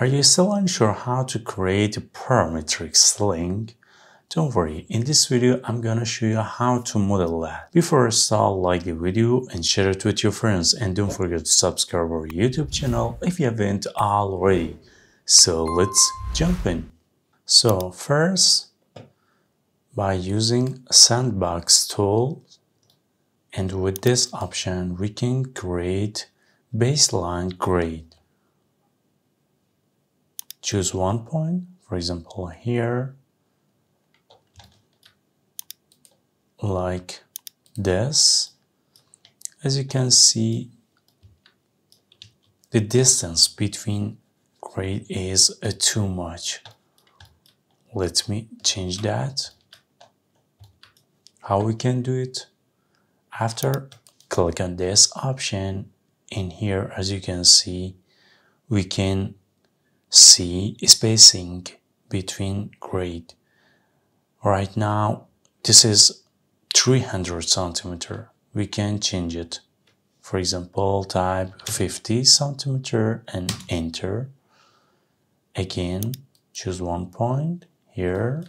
Are you still unsure how to create a parametric sling? Don't worry, in this video I'm gonna show you how to model that. Before I start, like the video and share it with your friends, and don't forget to subscribe to our YouTube channel if you haven't already. So let's jump in. So first, by using Sandbox tool, and with this option we can create baseline grade. Choose one point, for example here, like this. As you can see, the distance between grade is too much. Let me change that. How we can do it? After click on this option in here, as you can see, we can see spacing between grade. Right now this is 300 centimeter. We can change it, for example type 50 centimeter and enter. Again choose one point here,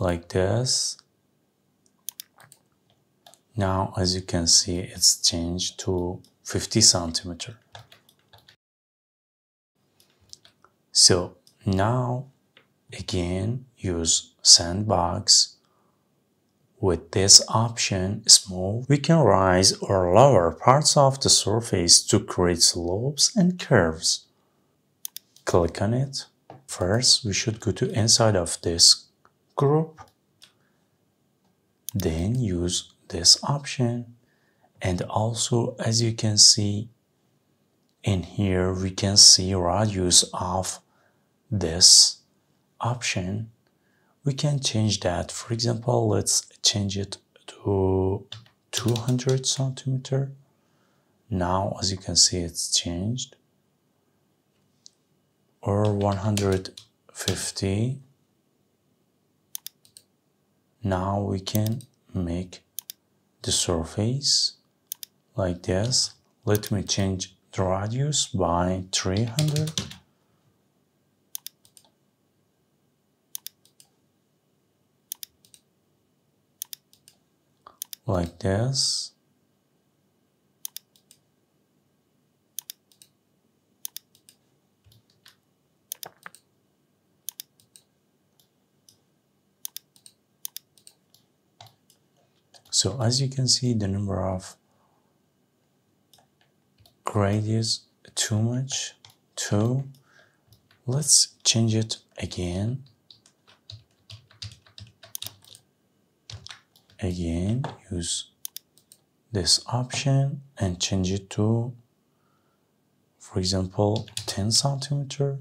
like this. Now, as you can see, it's changed to 50 centimeter. So now, again, use Sandbox. With this option, smooth, we can raise or lower parts of the surface to create slopes and curves. Click on it. First, we should go to inside of this group. Then use this option, and also as you can see in here we can see radius of this option. We can change that, for example let's change it to 200 centimeter. Now as you can see it's changed, or 150. Now we can make the surface like this. Let me change the radius by 300. Like this. So as you can see, the number of grade is too much, 2. Let's change it again. Again, use this option and change it to, for example, 10 centimeter.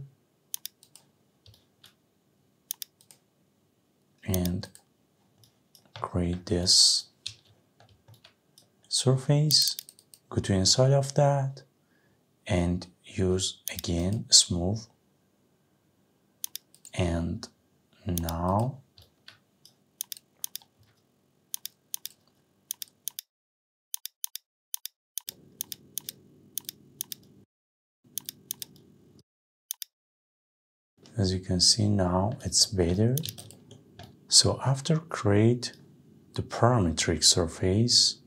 And create this surface, go to inside of that and use again smooth. And now as you can see, now it's better. So after create the parametric surface,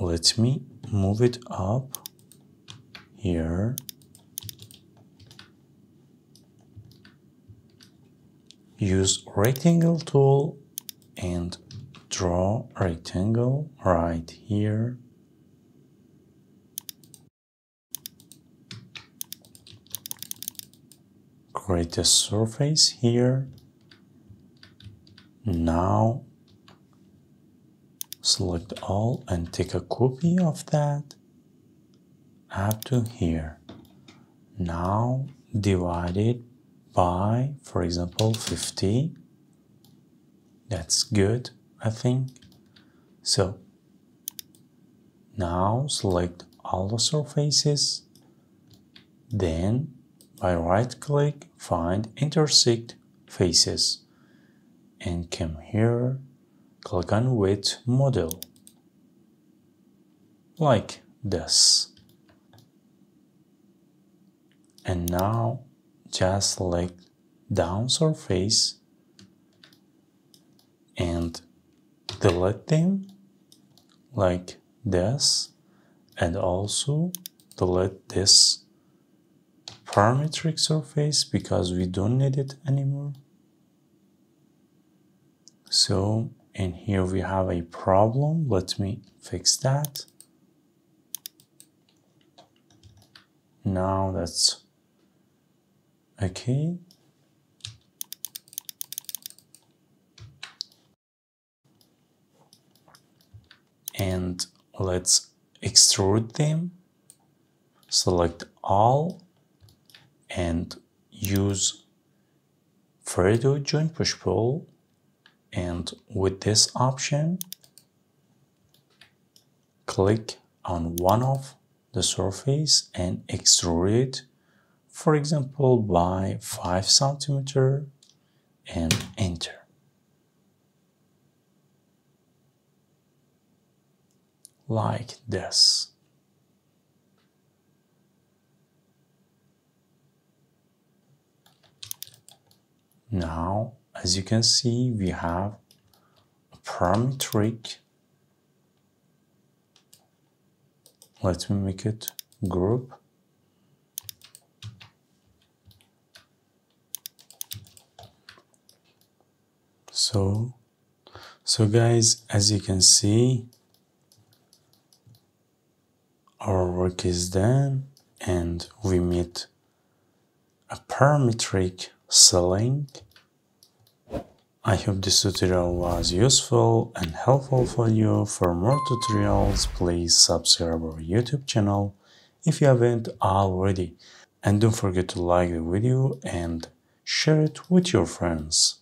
let me move it up here. Use rectangle tool and draw rectangle right here. Create a surface here. Now select all and take a copy of that up to here. Now divide it by, for example, 50. That's good, I think. So now select all the surfaces. Then by right click, find intersect faces. And come here, click on Width Model, like this. and now just select down surface and delete them like this, and also delete this parametric surface because we don't need it anymore. So, and here we have a problem. Let me fix that. Now that's okay. And let's extrude them. Select all and use Fredo Joint Push Pull. And with this option, click on one of the surface and extrude it, for example, by 5 cm and enter. Like this. Now, as you can see, we have a parametric. Let me make it group. So guys, as you can see, our work is done and we meet a parametric ceiling. I hope this tutorial was useful and helpful for you. For more tutorials, please subscribe our YouTube channel if you haven't already. And don't forget to like the video and share it with your friends.